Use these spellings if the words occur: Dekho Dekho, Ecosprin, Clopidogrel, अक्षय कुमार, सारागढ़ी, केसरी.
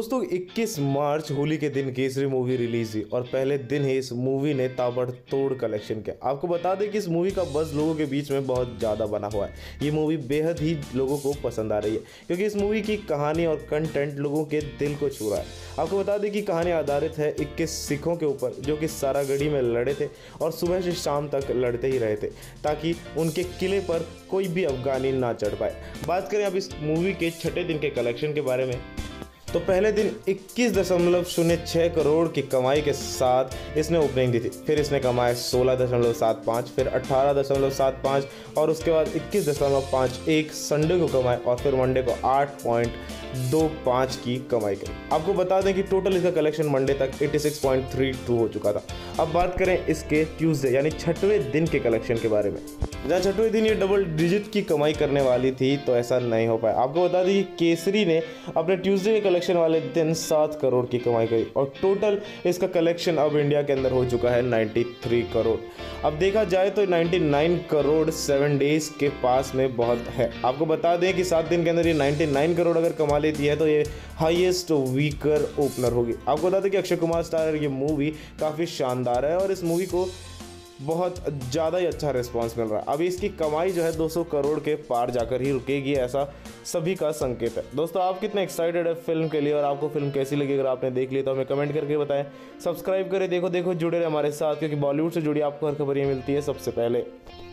दोस्तों 21 मार्च होली के दिन केसरी मूवी रिलीज हुई और पहले दिन ही इस मूवी ने ताबड़तोड़ कलेक्शन किया। आपको बता दें कि इस मूवी का बज़ लोगों के बीच में बहुत ज़्यादा बना हुआ है। ये मूवी बेहद ही लोगों को पसंद आ रही है क्योंकि इस मूवी की कहानी और कंटेंट लोगों के दिल को छू रहा है। आपको बता दें कि कहानी आधारित है 21 सिखों के ऊपर जो कि सारागढ़ी में लड़े थे और सुबह से शाम तक लड़ते ही रहे थे ताकि उनके किले पर कोई भी अफगानी ना चढ़ पाए। बात करें अब इस मूवी के छठे दिन के कलेक्शन के बारे में, तो पहले दिन 21.06 करोड़ की कमाई के साथ इसने ओपनिंग दी थी। फिर इसने कमाए 16.75, फिर 18.75 और उसके बाद 21.51 संडे को कमाए और फिर मंडे को 8.25 की कमाई करी। आपको बता दें कि टोटल इसका कलेक्शन मंडे तक 86.32 हो चुका था। अब बात करें इसके ट्यूसडे यानी छठवें दिन के कलेक्शन के बारे में, जहाँ छठवें दिन ये डबल डिजिट की कमाई करने वाली थी तो ऐसा नहीं हो पाया। आपको बता दें कि केसरी ने अपने ट्यूसडे के कलेक्शन वाले दिन 7 करोड़ की कमाई करी और टोटल इसका कलेक्शन अब इंडिया के अंदर हो चुका है 93 करोड़। अब देखा जाए तो 99 करोड़ 7 डेज के पास में बहुत है। आपको बता दें कि 7 दिन के अंदर ये 99 करोड़ अगर कमा लेती है तो ये हाईएस्ट वीकर ओपनर होगी। आपको बता दें कि अक्षय कुमार स्टारर ये मूवी काफ़ी शानदार है और इस मूवी को बहुत ज़्यादा ही अच्छा रिस्पांस मिल रहा है। अभी इसकी कमाई जो है 200 करोड़ के पार जाकर ही रुकेगी, ऐसा सभी का संकेत है। दोस्तों आप कितने एक्साइटेड है फिल्म के लिए और आपको फिल्म कैसी लगी अगर आपने देख ली तो हमें कमेंट करके बताएं। सब्सक्राइब करें देखो देखो, जुड़े रहे हमारे साथ क्योंकि बॉलीवुड से जुड़ी आपको हर खबर ये मिलती है सबसे पहले।